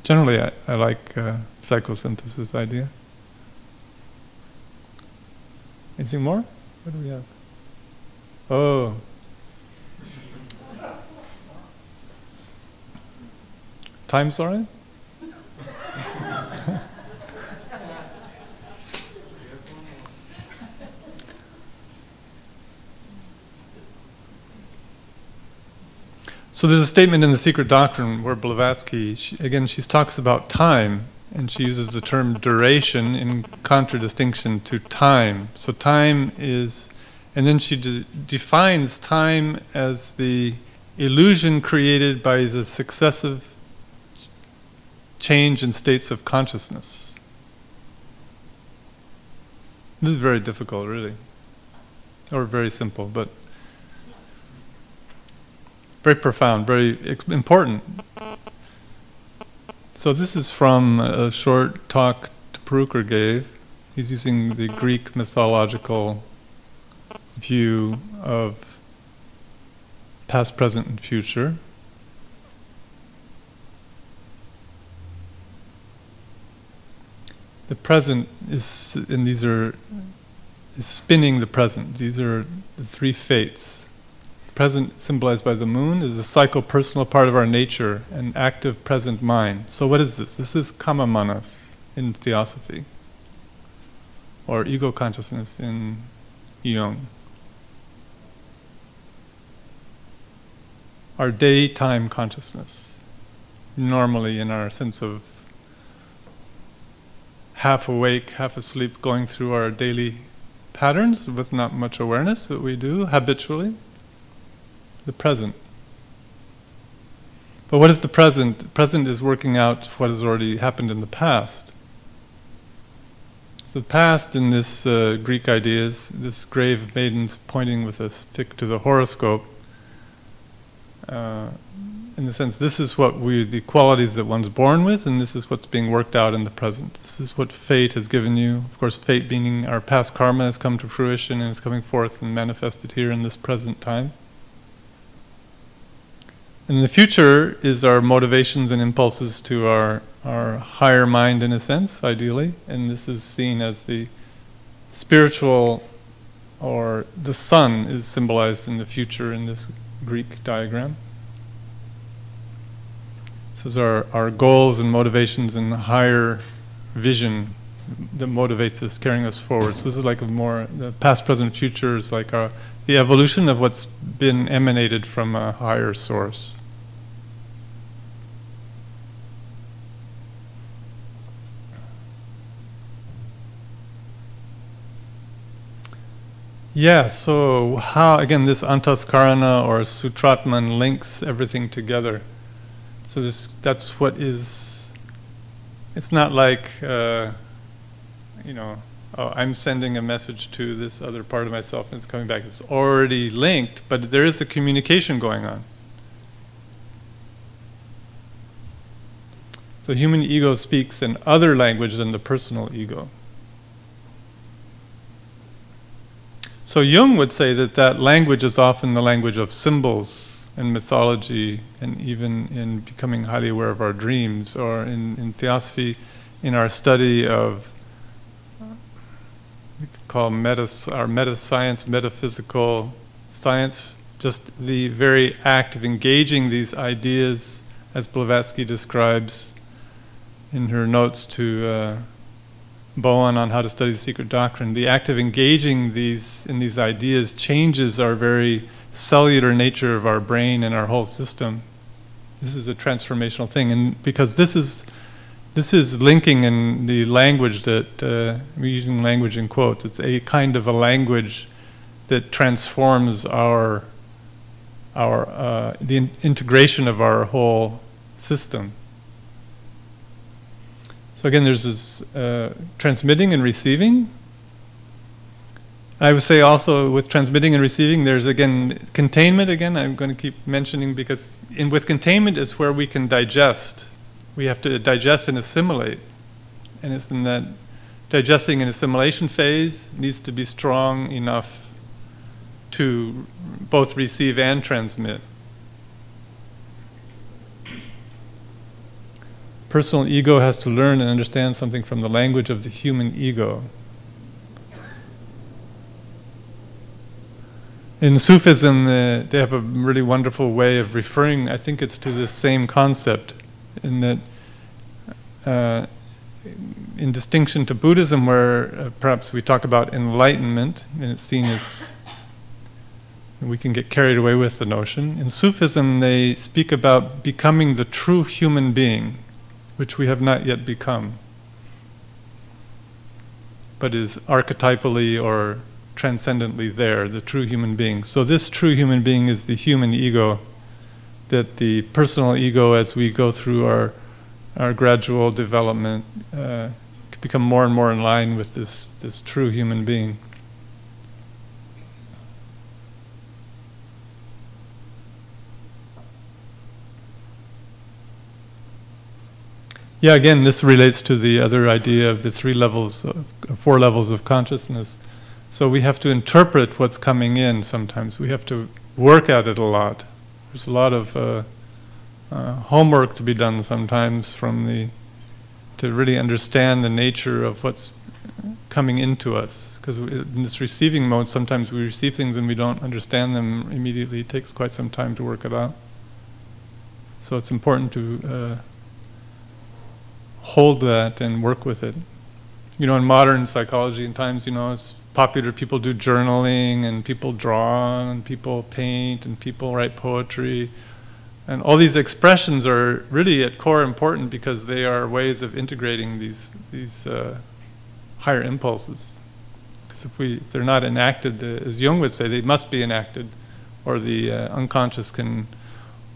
generally, I like psychosynthesis idea. Anything more? What do we have? Oh. Time's all right? So there's a statement in The Secret Doctrine where Blavatsky, she talks about time, and she uses the term duration in contradistinction to time. So time is, and then she defines time as the illusion created by the successive change in states of consciousness. This is very difficult, really, or very simple, but very profound, very important. So this is from a short talk de Purucker gave. He's using the Greek mythological view of past, present, and future. The present is, and these are, is spinning the present. These are the three fates. The present, symbolized by the moon, is the psycho-personal part of our nature, an active present mind. So what is this? This is Kama Manas in Theosophy, or ego consciousness in Jung. Our daytime consciousness, normally in our sense of half awake, half asleep, going through our daily patterns with not much awareness that we do habitually, the present. But what is the present? The present is working out what has already happened in the past. So the past in this Greek idea is this grave maidens pointing with a stick to the horoscope. In the sense, this is what the qualities that one's born with, and this is what's being worked out in the present. This is what fate has given you. Of course, fate meaning our past karma has come to fruition and is coming forth and manifested here in this present time. And the future is our motivations and impulses to our higher mind, in a sense, ideally. And this is seen as the spiritual, or the sun is symbolized in the future in this Greek diagram. This is our goals and motivations and higher vision that motivates us, carrying us forward. So this is like a more, the past, present, future is like the evolution of what's been emanated from a higher source. Yeah, so how, again, this antahkarana or sutratman links everything together. So this, that's what is, it's not like, you know, oh, I'm sending a message to this other part of myself and it's coming back. It's already linked, but there is a communication going on. So human ego speaks in other language than the personal ego. So Jung would say that that language is often the language of symbols, in mythology, and even in becoming highly aware of our dreams, or in Theosophy, in our study of, we could call our meta-science, metaphysical science, just the very act of engaging these ideas, as Blavatsky describes in her notes to Bowen on how to study the secret doctrine. The act of engaging in these ideas changes our very cellular nature of our brain and our whole system. This is a transformational thing, and because this is linking in the language that we're using, language in quotes. It's a kind of a language that transforms the integration of our whole system. So again, there's this transmitting and receiving. I would say also with transmitting and receiving, there's again containment. Again, I'm going to keep mentioning, because with containment is where we can digest. We have to digest and assimilate, and it's in that digesting and assimilation phase needs to be strong enough to both receive and transmit. Personal ego has to learn and understand something from the language of the human ego. In Sufism, they have a really wonderful way of referring, I think it's to the same concept, in that, in distinction to Buddhism, where perhaps we talk about enlightenment, and it's seen as we can get carried away with the notion. In Sufism, they speak about becoming the true human being, which we have not yet become, but is archetypally or transcendently there, the true human being. So this true human being is the human ego, that the personal ego, as we go through our gradual development, become more and more in line with this true human being. Yeah, again, this relates to the other idea of the four levels of consciousness. So we have to interpret what's coming in sometimes. We have to work at it a lot. There's a lot of homework to be done sometimes to really understand the nature of what's coming into us. Because in this receiving mode, sometimes we receive things and we don't understand them immediately. It takes quite some time to work it out. So it's important to hold that and work with it. You know, in modern psychology, in times, you know, it's popular, people do journaling, and people draw, and people paint, and people write poetry. And all these expressions are really at core important because they are ways of integrating these higher impulses. Because if they're not enacted, as Jung would say, they must be enacted, or the unconscious can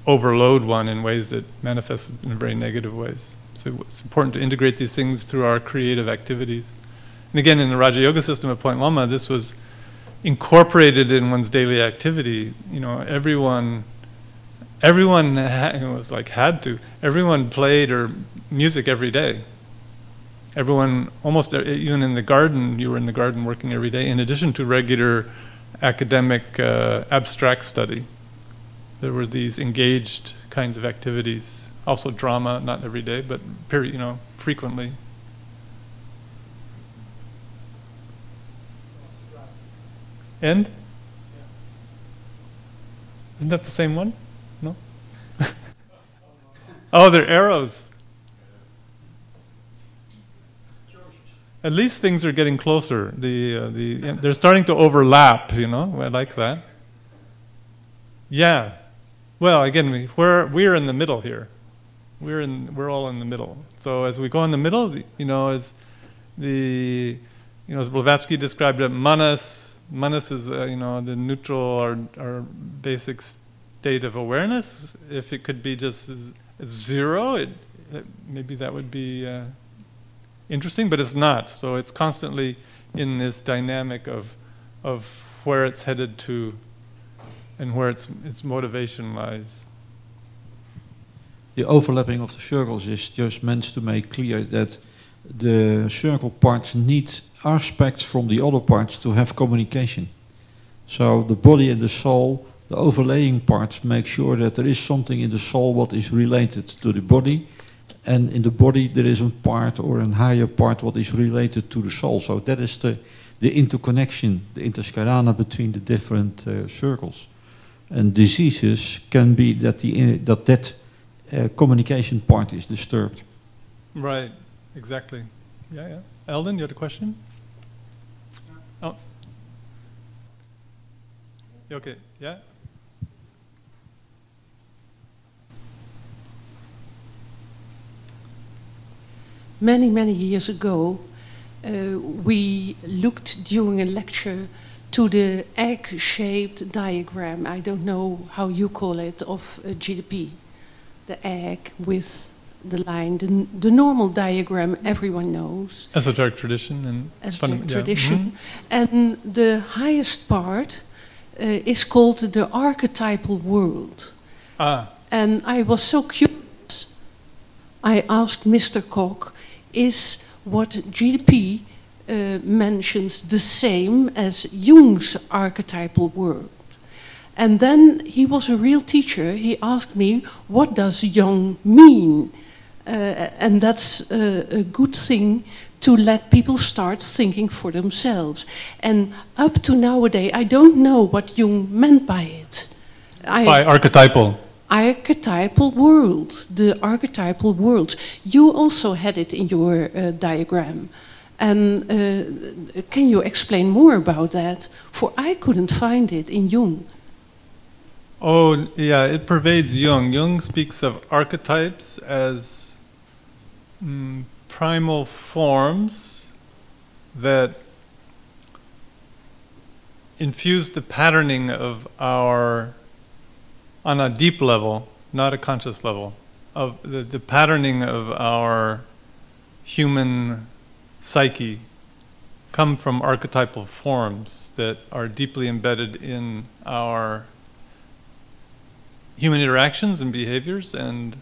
overload one in ways that manifest in very negative ways. So it's important to integrate these things through our creative activities. And again, in the Raja Yoga system at Point Loma, this was incorporated in one's daily activity. You know, everyone played or music every day. Everyone, almost even in the garden, you were in the garden working every day, in addition to regular academic abstract study. There were these engaged kinds of activities. Also drama, not every day, but period, you know, frequently. And? Isn't that the same one? No? Oh, they're arrows. At least things are getting closer. They're starting to overlap, you know, I like that. Yeah. Well, again, we're in the middle here. We're all in the middle. So as we go in the middle, you know, as Blavatsky described it, manas is you know, the neutral or basic state of awareness. If it could be just as zero, maybe that would be interesting, but it's not. So it's constantly in this dynamic of where it's headed to and where its motivation lies. The overlapping of the circles is just meant to make clear that the circle parts need aspects from the other parts to have communication. So the body and the soul, the overlaying parts, make sure that there is something in the soul what is related to the body, and in the body there is a part or a higher part what is related to the soul. So that is the interconnection, the antahkarana between the different circles. And diseases can be that communication part is disturbed. Right, exactly. Yeah, yeah. Eldon, you had a question? Oh. Okay, yeah? Many, many years ago, we looked during a lecture to the egg-shaped diagram, I don't know how you call it, of GDP. The egg with the line, the normal diagram everyone knows. Esoteric tradition and esoteric tradition. Yeah. Mm-hmm. And the highest part is called the archetypal world. Ah. And I was so curious. I asked Mr. Koch, is what GDP mentions the same as Jung's archetypal world? And then he was a real teacher. He asked me, what does Jung mean? And that's a good thing to let people start thinking for themselves. And up to nowadays, I don't know what Jung meant by it. By archetypal? Archetypal world, the archetypal world. You also had it in your diagram. And can you explain more about that? For I couldn't find it in Jung. Oh, yeah, it pervades Jung. Jung speaks of archetypes as primal forms that infuse the patterning of our, on a deep level, not a conscious level, of the patterning of our human psyche come from archetypal forms that are deeply embedded in our human interactions and behaviors and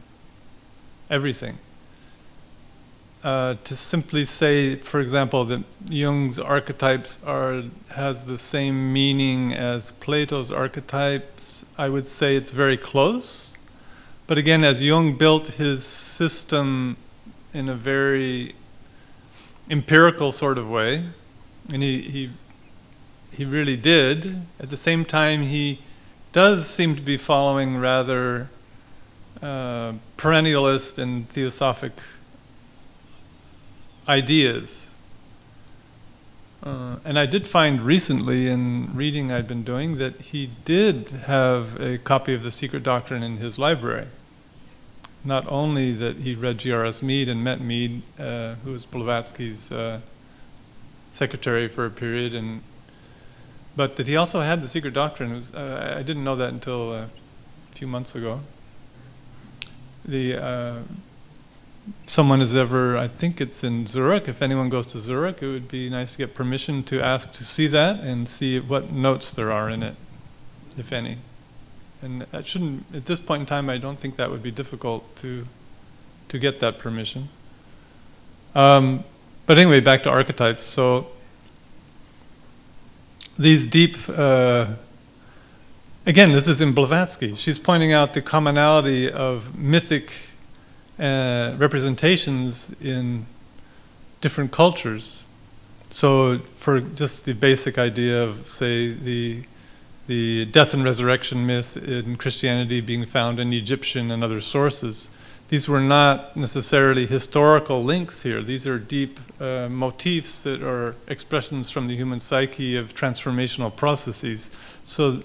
everything. To simply say, for example, that Jung's archetypes has the same meaning as Plato's archetypes, I would say it's very close. But again, as Jung built his system in a very empirical sort of way, and he really did, at the same time he does seem to be following rather perennialist and theosophic ideas. And I did find recently in reading I'd been doing that he did have a copy of The Secret Doctrine in his library. Not only that he read G.R.S. Mead and met Mead, who was Blavatsky's secretary for a period, but that he also had The Secret Doctrine. It was, I didn't know that until a few months ago. Someone has ever, I think it's in Zurich, if anyone goes to Zurich, it would be nice to get permission to ask to see that and see what notes there are in it, if any. And that shouldn't, at this point in time, I don't think that would be difficult to get that permission. But anyway, back to archetypes. So these deep, again, this is in Blavatsky. She's pointing out the commonality of mythic representations in different cultures. So for just the basic idea of, say, the death and resurrection myth in Christianity being found in Egyptian and other sources, these were not necessarily historical links here. These are deep motifs that are expressions from the human psyche of transformational processes. So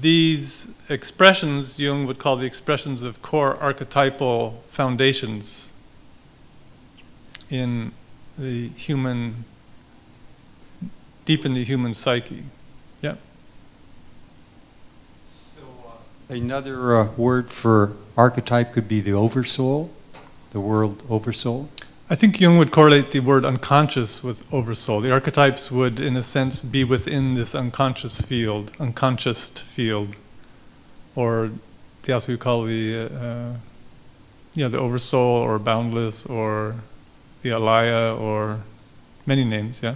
these expressions, Jung would call the expressions of core archetypal foundations in the human, deep in the human psyche. Yeah. Another word for archetype could be the oversoul, the world oversoul. I think Jung would correlate the word unconscious with oversoul. The archetypes would, in a sense, be within this unconscious field, or theosophy would call the oversoul, or boundless, or the alaya, or many names. Yeah.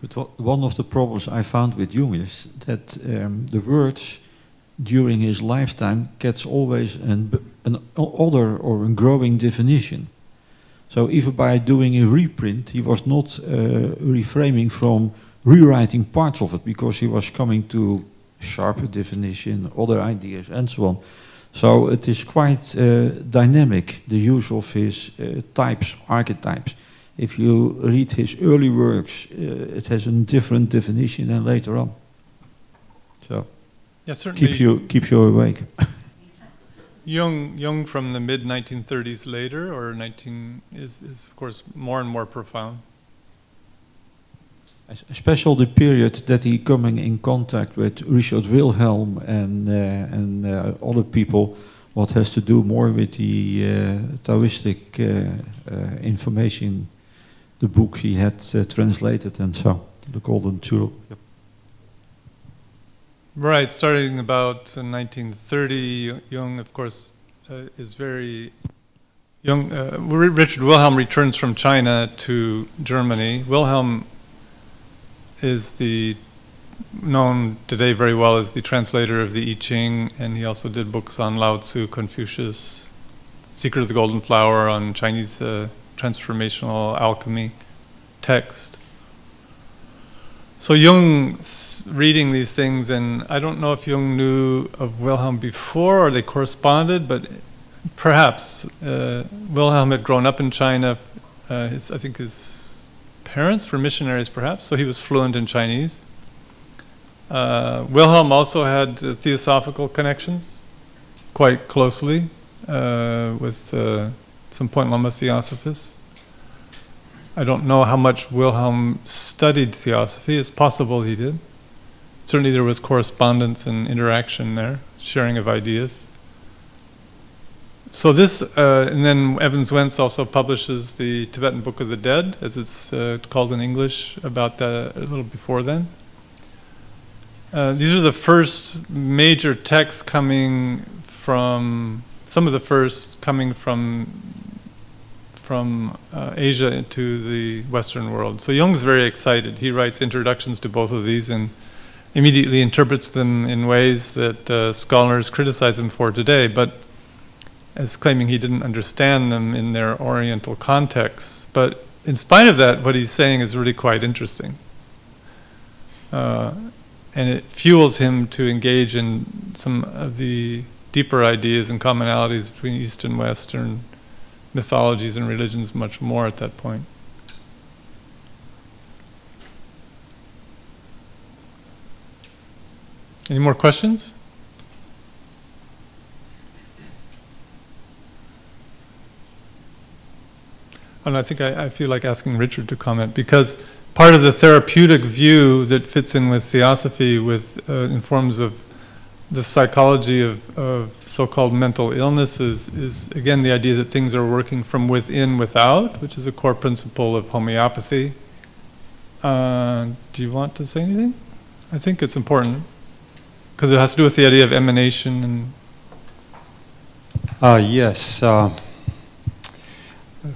But one of the problems I found with Jung is that the words during his lifetime gets always an other or a growing definition. So even by doing a reprint, he was not reframing from rewriting parts of it, because he was coming to sharper definition, other ideas, and so on. So it is quite dynamic, the use of his types, archetypes. If you read his early works, it has a different definition than later on. So, yeah, certainly keeps you awake. Jung from the mid 1930s later, or is of course more and more profound. Especially the period that he coming in contact with Richard Wilhelm and other people. What has to do more with the Taoistic information. The book he had translated and so, the Golden Tulip. Yep. Right, starting about 1930, Jung, of course, is very young. Richard Wilhelm returns from China to Germany. Wilhelm is known today very well as the translator of the I Ching, and he also did books on Lao Tzu, Confucius, Secret of the Golden Flower, on Chinese transformational alchemy text. So Jung's reading these things, and I don't know if Jung knew of Wilhelm before or they corresponded, but perhaps Wilhelm had grown up in China. I think his parents were missionaries perhaps, so he was fluent in Chinese. Wilhelm also had theosophical connections quite closely with some Point Loma theosophists. I don't know how much Wilhelm studied theosophy. It's possible he did. Certainly there was correspondence and interaction there, sharing of ideas. So this, and then Evans-Wentz also publishes the Tibetan Book of the Dead, as it's called in English, about that a little before then. These are the first major texts coming from, some of the first coming from Asia into the Western world. So Jung's very excited. He writes introductions to both of these and immediately interprets them in ways that scholars criticize him for today, but as claiming he didn't understand them in their Oriental contexts. But in spite of that, what he's saying is really quite interesting. And it fuels him to engage in some of the deeper ideas and commonalities between East and Western mythologies and religions much more at that point. Any more questions? And I think I feel like asking Richard to comment, because part of the therapeutic view that fits in with theosophy with, in forms of the psychology of so-called mental illnesses is, again, the idea that things are working from within without, which is a core principle of homeopathy. Do you want to say anything? I think it's important, because it has to do with the idea of emanation. And yes.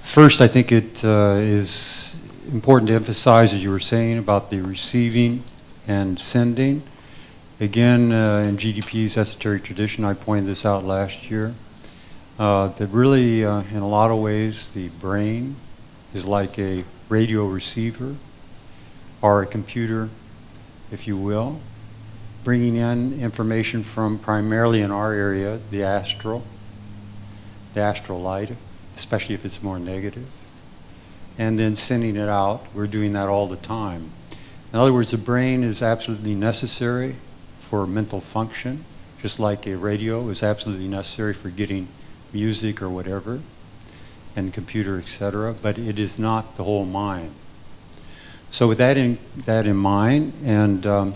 First, I think it is important to emphasize, as you were saying, about the receiving and sending. Again, in GDP's esoteric tradition, I pointed this out last year, that really, in a lot of ways, the brain is like a radio receiver or a computer, if you will, bringing in information from, primarily in our area, the astral light, especially if it's more negative, and then sending it out. We're doing that all the time. In other words, the brain is absolutely necessary for mental function, just like a radio is absolutely necessary for getting music or whatever, and computer, etc. But it is not the whole mind. So with that in mind, and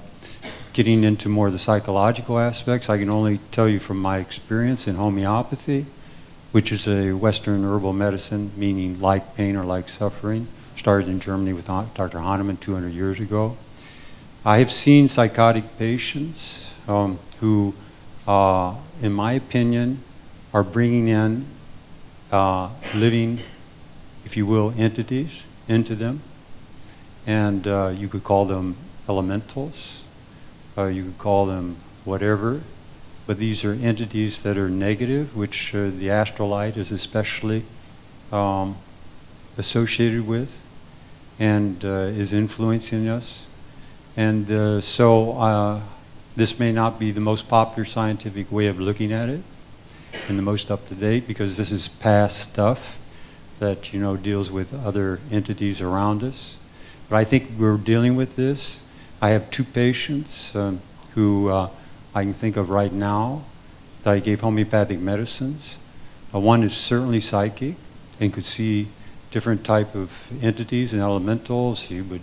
getting into more of the psychological aspects, I can only tell you from my experience in homeopathy, which is a Western herbal medicine, meaning like pain or like suffering, started in Germany with Dr. Hahnemann 200 years ago. I have seen psychotic patients who, in my opinion, are bringing in living, if you will, entities into them. And you could call them elementals. You could call them whatever. But these are entities that are negative, which the astral light is especially associated with and is influencing us. And so this may not be the most popular scientific way of looking at it and the most up-to-date, because this is past stuff that, you know, deals with other entities around us. But I think we're dealing with this. I have two patients who I can think of right now that I gave homeopathic medicines. One is certainly psychic and could see different type of entities and elementals. He would,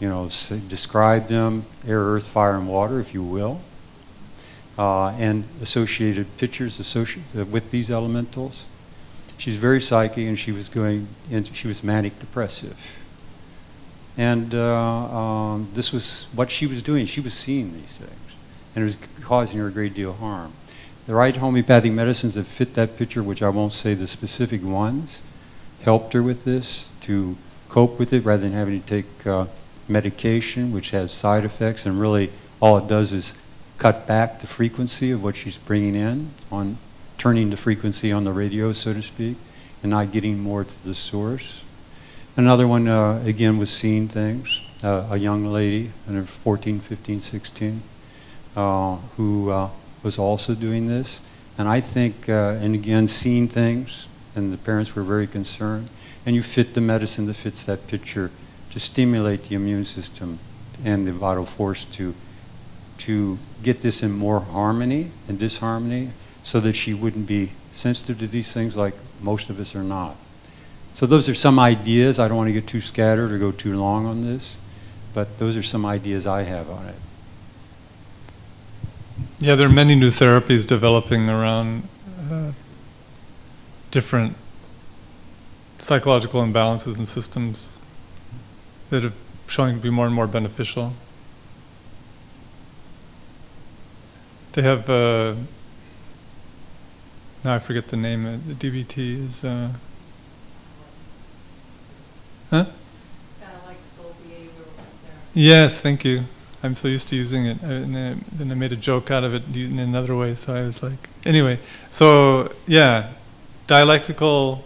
you know, describe them, air, earth, fire, and water, if you will, and associated pictures associated with these elementals. She's very psychic, and she was going, and she was manic depressive. And this was what she was doing. She was seeing these things, and it was causing her a great deal of harm. The right homeopathic medicines that fit that picture, which I won't say the specific ones, helped her with this, to cope with it rather than having to take medication, which has side effects, and really all it does is cut back the frequency of what she's bringing in, on turning the frequency on the radio, so to speak, and not getting more to the source. Another one, again, was seeing things, a young lady, 14, 15, 16, who was also doing this. And I think, and again, seeing things, and the parents were very concerned. And you fit the medicine that fits that picture to stimulate the immune system and the vital force to to get this in more harmony and disharmony so that she wouldn't be sensitive to these things like most of us are not. So those are some ideas. I don't want to get too scattered or go too long on this, but those are some ideas I have on it. Yeah, there are many new therapies developing around different psychological imbalances and systems that are showing to be more and more beneficial. They have, now I forget the name, the DBT is, huh? Like full VA there. Yes, thank you. I'm so used to using it, and I made a joke out of it in another way, so I was like, anyway. So, yeah, dialectical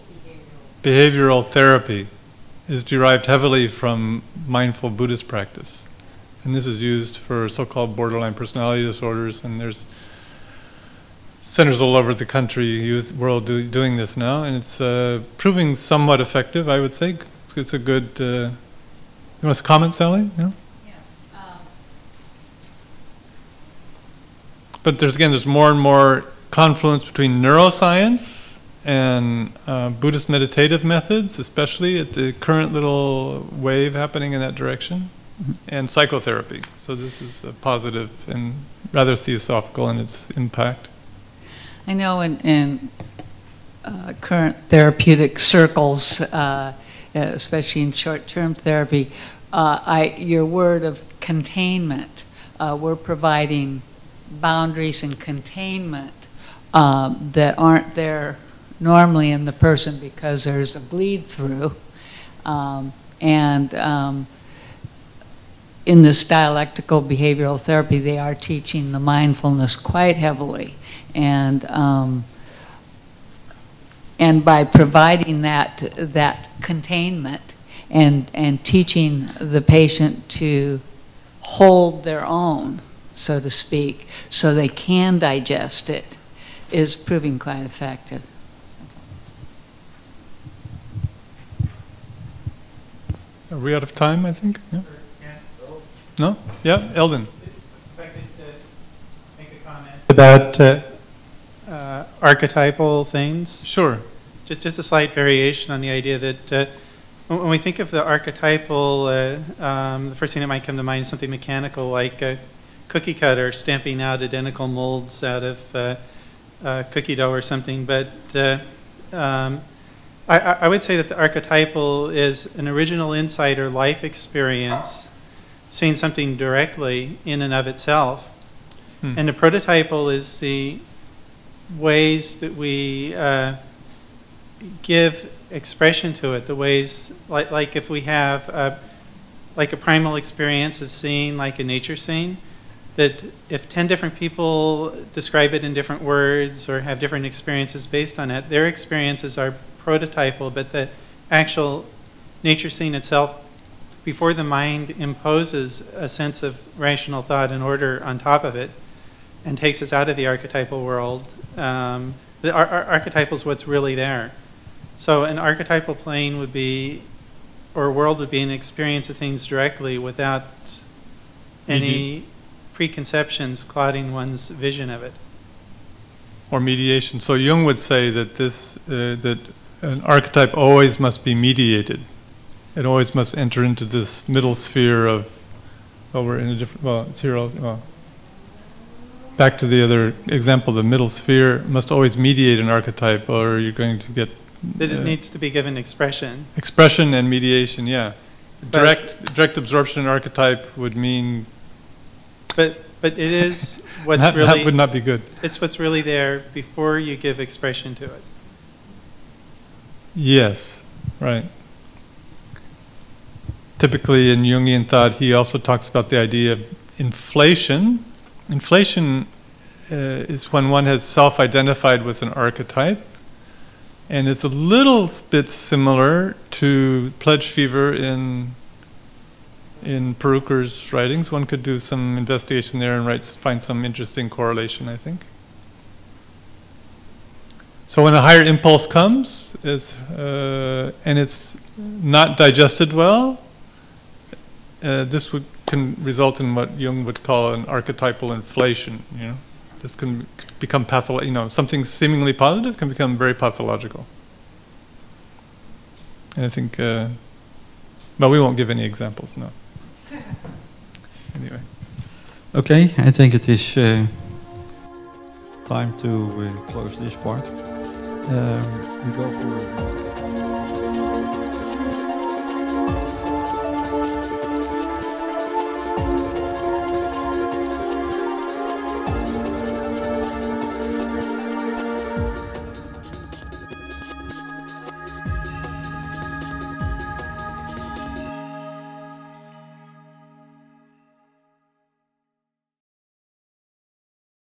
behavioral therapy is derived heavily from mindful Buddhist practice. And this is used for so-called borderline personality disorders, and there's centers all over the country, world, doing this now, and it's proving somewhat effective, I would say. It's a good, you want to comment, Sally? No? Yeah. But there's, again, there's more and more confluence between neuroscience and Buddhist meditative methods, especially at the current little wave happening in that direction, and psychotherapy. So this is a positive and rather theosophical in its impact. I know in current therapeutic circles, especially in short-term therapy, your word of containment, we're providing boundaries and containment that aren't there normally in the person because there's a bleed through. In this dialectical behavioral therapy, they are teaching the mindfulness quite heavily. And by providing that containment and teaching the patient to hold their own, so to speak, so they can digest it, is proving quite effective. Are we out of time, I think? Yeah. No? Yeah, Eldon. If I could make a comment about archetypal things. Sure. Just a slight variation on the idea that when we think of the archetypal, the first thing that might come to mind is something mechanical like a cookie cutter stamping out identical molds out of cookie dough or something. But I would say that the archetypal is an original insight or life experience, seeing something directly in and of itself. Hmm. And the prototypal is the ways that we give expression to it, the ways, like if we have like a primal experience of seeing, like a nature scene, that if 10 different people describe it in different words or have different experiences based on it, their experiences are prototypal, but the actual nature scene itself, before the mind imposes a sense of rational thought and order on top of it and takes us out of the archetypal world, the archetypal is what's really there. So an archetypal plane would be, or world would be, an experience of things directly without any preconceptions clouding one's vision of it. Or mediation. So Jung would say that this, that an archetype always must be mediated. It always must enter into this middle sphere of, well, we're in a different, well, it's here, well, back to the other example, the middle sphere must always mediate an archetype, or you're going to get... That it needs to be given expression. Expression and mediation, yeah. Direct absorption in archetype would mean... But it is what's that, really... That would not be good. It's what's really there before you give expression to it. Yes, right. Typically in Jungian thought, he also talks about the idea of inflation. Inflation is when one has self-identified with an archetype, and it's a little bit similar to pledge fever in Purucker's writings. One could do some investigation there and find some interesting correlation, I think. So when a higher impulse comes, and it's not digested well, this would can result in what Jung would call an archetypal inflation. You know, this can become pathological. You know, something seemingly positive can become very pathological. And I think, well, we won't give any examples, no. Anyway. Okay, I think it is time to close this part. We go for.